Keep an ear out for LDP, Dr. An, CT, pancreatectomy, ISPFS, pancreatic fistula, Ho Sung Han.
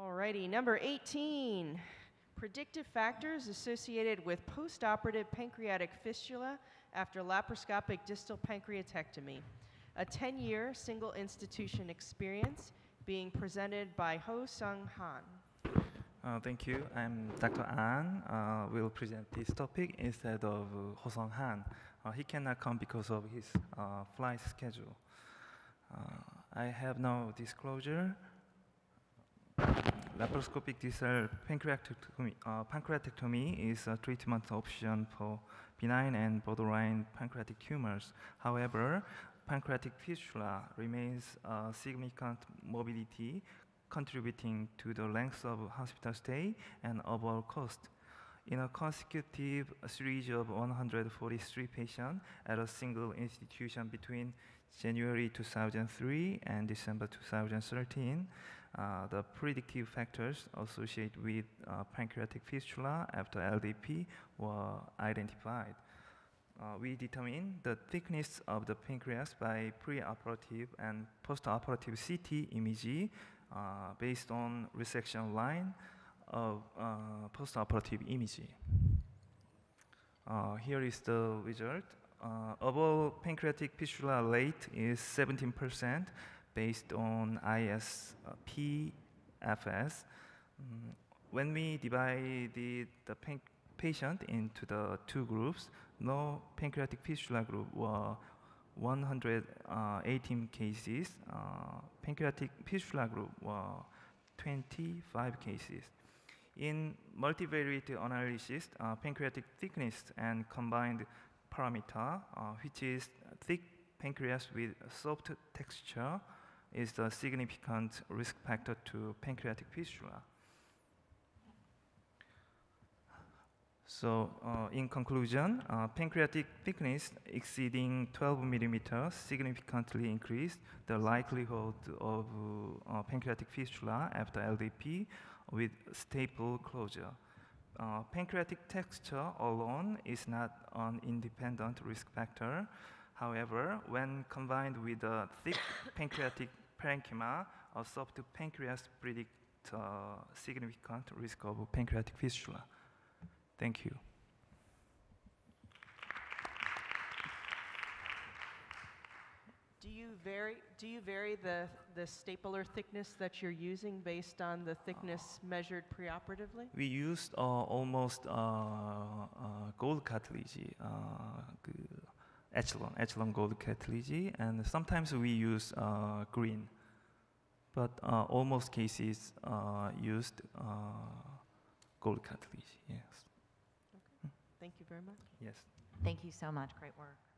Alrighty, number 18, predictive factors associated with postoperative pancreatic fistula after laparoscopic distal pancreatectomy. A 10-year single institution experience being presented by Ho Sung Han. Thank you. I'm Dr. An. Will present this topic instead of Ho Sung Han. He cannot come because of his flight schedule. I have no disclosure. Laparoscopic distal pancreatectomy is a treatment option for benign and borderline pancreatic tumors. However, pancreatic fistula remains a significant morbidity, contributing to the length of hospital stay and overall cost. In a consecutive series of 143 patients at a single institution between January 2003 and December 2013, the predictive factors associated with pancreatic fistula after LDP were identified. We determine the thickness of the pancreas by preoperative and postoperative CT imaging based on resection line of postoperative imaging. Here is the result. Overall pancreatic fistula rate is 17% based on ISPFS. When we divided the patient into the two groups, no pancreatic fistula group were 118 cases. Pancreatic fistula group were 25 cases. In multivariate analysis, pancreatic thickness and combined parameter, which is thick pancreas with soft texture, is the significant risk factor to pancreatic fistula. So in conclusion, pancreatic thickness exceeding 12 millimeters significantly increased the likelihood of pancreatic fistula after LDP with staple closure. Pancreatic texture alone is not an independent risk factor. However, when combined with a thick pancreatic parenchyma, a soft pancreas predicts significant risk of pancreatic fistula. Thank you. Do you vary the stapler thickness that you're using based on the thickness measured preoperatively? We used almost gold cartilage, echelon gold cartilage, and sometimes we use green, but almost cases used gold cartilage. Yes. Thank you very much. Yes. Thank you so much. Great work.